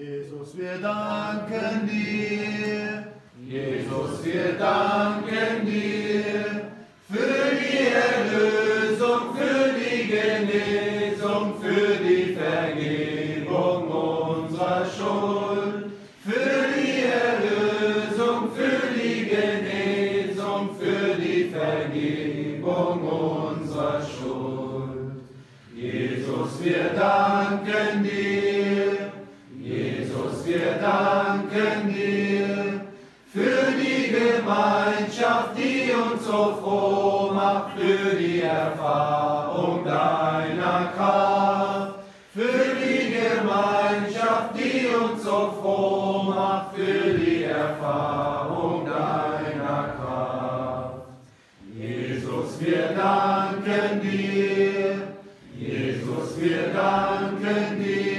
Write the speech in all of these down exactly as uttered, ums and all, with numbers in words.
Jesus, wir danken dir, Jesus, wir danken dir für die Erlösung, für die Genesung, für die Vergebung unserer Schuld, für die Erlösung, für die Genesung, für die Vergebung unserer Schuld. Jesus, wir danken dir, Jesus, wir danken dir für die Gemeinschaft, die uns so froh macht, für die Erfahrung deiner Kraft, für die Gemeinschaft, die uns so froh macht, für die Erfahrung deiner Kraft. Jesus, wir danken dir, Jesus, wir danken dir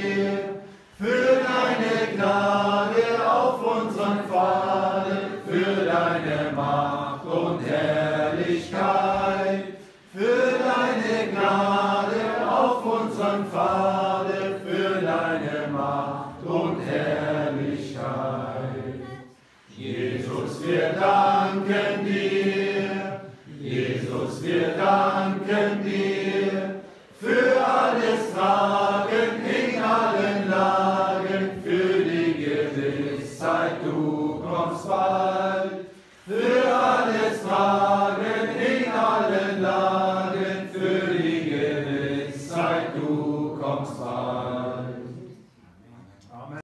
für deine Gnade auf unseren Pfaden, für deine Macht und Herrlichkeit, für deine Gnade auf unseren Pfaden, für deine Macht und Herrlichkeit. Jesus, wir danken dir, Jesus, wir danken dir für alles Tragen in allen Lagen, für die Gewissheit, du kommst bald.